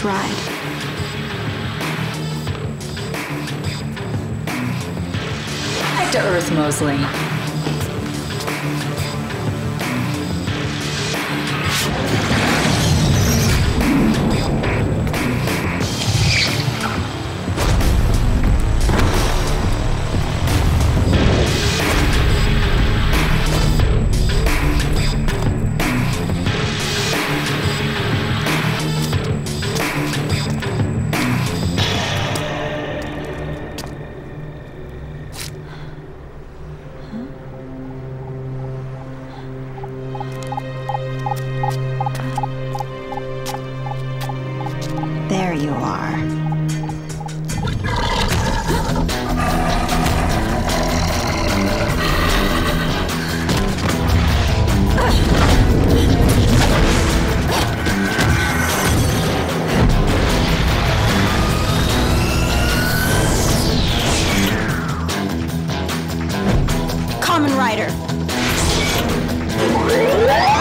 Let's ride. Back to Earth, Mosley. There you are. Kamen Rider.